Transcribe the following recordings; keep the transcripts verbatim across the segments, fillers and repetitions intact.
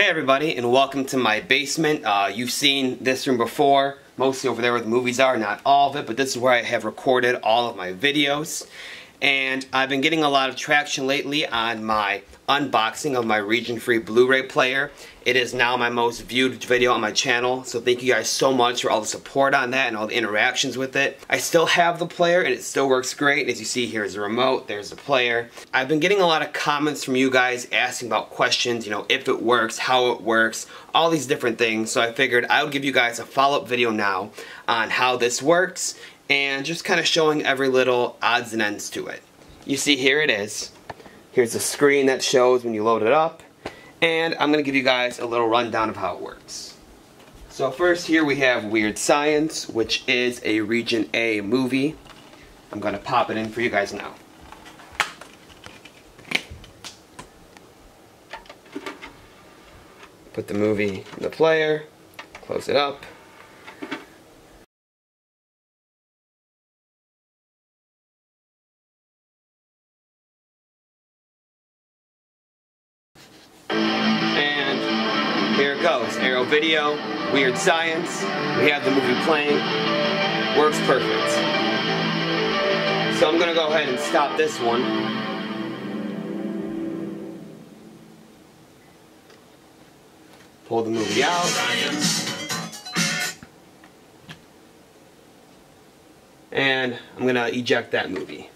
Hey everybody, and welcome to my basement. Uh, you've seen this room before, mostly over there where the movies are, not all of it, but this is where I have recorded all of my videos. And I've been getting a lot of traction lately on my unboxing of my region-free Blu-ray player. It is now my most viewed video on my channel, so thank you guys so much for all the support on that and all the interactions with it. I still have the player and it still works great. As you see, here's the remote, there's the player. I've been getting a lot of comments from you guys asking about questions, you know, if it works, how it works, all these different things, so I figured I would give you guys a follow-up video now on how this works and just kind of showing every little odds and ends to it. You see, here it is. Here's the screen that shows when you load it up, and I'm going to give you guys a little rundown of how it works. So first, here we have Weird Science, which is a Region A movie. I'm going to pop it in for you guys now. Put the movie in the player, close it up. Here it goes, Arrow Video, Weird Science, we have the movie playing, works perfect. So I'm going to go ahead and stop this one. Pull the movie out. And I'm going to eject that movie.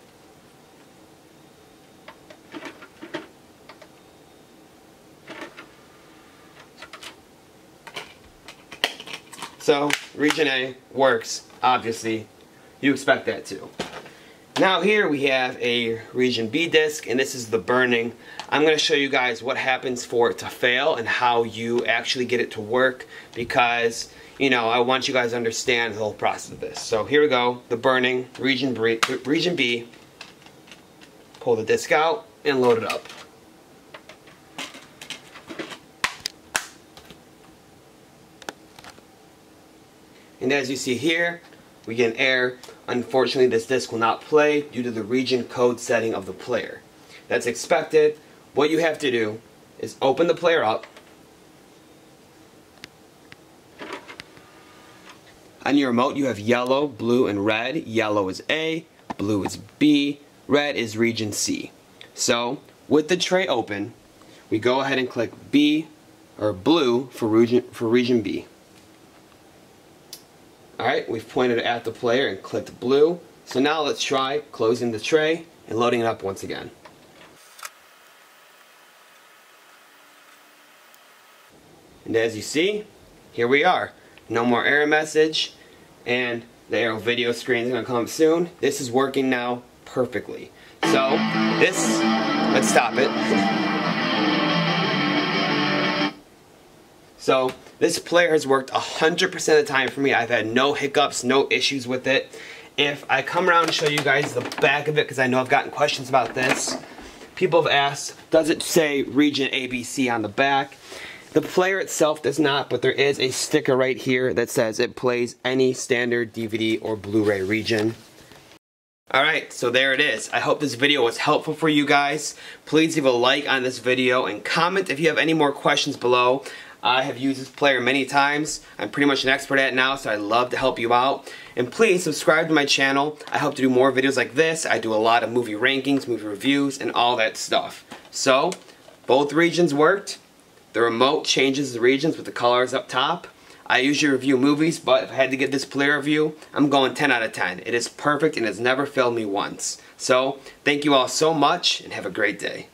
So, Region A works, obviously. You expect that too. Now here we have a Region B disc, and this is the burning. I'm going to show you guys what happens for it to fail and how you actually get it to work, because, you know, I want you guys to understand the whole process of this. So here we go, the burning, Region B, Region B. Pull the disc out and load it up. And as you see here, we get an error. Unfortunately, this disc will not play due to the region code setting of the player. That's expected. What you have to do is open the player up. On your remote, you have yellow, blue, and red. Yellow is A, blue is B, red is region C. So, with the tray open, we go ahead and click B, or blue, for region, for region B. Alright, we've pointed it at the player and clicked blue. So now let's try closing the tray and loading it up once again. And as you see, here we are. No more error message, and the Arrow Video screen is going to come soon. This is working now perfectly. So, this, let's stop it. So, this player has worked one hundred percent of the time for me. I've had no hiccups, no issues with it. If I come around and show you guys the back of it, because I know I've gotten questions about this. People have asked, does it say Region A B C on the back? The player itself does not, but there is a sticker right here that says it plays any standard D V D or Blu-ray region. Alright, so there it is. I hope this video was helpful for you guys. Please leave a like on this video and comment if you have any more questions below. I have used this player many times. I'm pretty much an expert at it now, so I'd love to help you out. And please subscribe to my channel. I hope to do more videos like this. I do a lot of movie rankings, movie reviews, and all that stuff. So, both regions worked. The remote changes the regions with the colors up top. I usually review movies, but if I had to give this player a review, I'm going ten out of ten. It is perfect and has never failed me once. So, thank you all so much and have a great day.